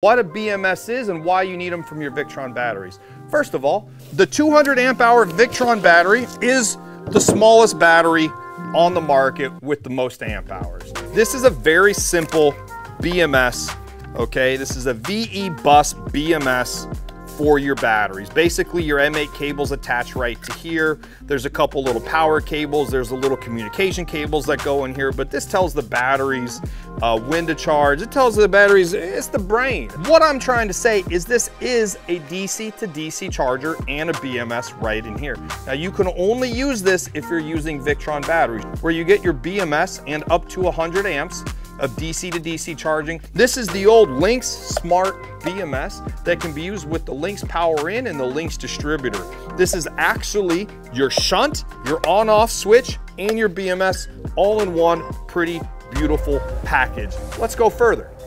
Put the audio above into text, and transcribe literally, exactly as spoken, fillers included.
What a B M S is and why you need them from your Victron batteries. First of all, the two hundred amp hour Victron battery is the smallest battery on the market with the most amp hours. This is a very simple B M S, okay? This is a V E.Bus B M S for your batteries. Basically, your M eight cables attach right to here. There's a couple little power cables. There's a little communication cables that go in here, but this tells the batteries uh, when to charge. It tells the batteries, it's the brain. What I'm trying to say is this is a D C to D C charger and a B M S right in here. Now you can only use this if you're using Victron batteries, where you get your B M S and up to one hundred amps of D C to D C charging. This is the old Lynx Smart B M S that can be used with the Lynx power in and the Lynx distributor. This is actually your shunt, your on-off switch, and your B M S all in one pretty beautiful package. Let's go further.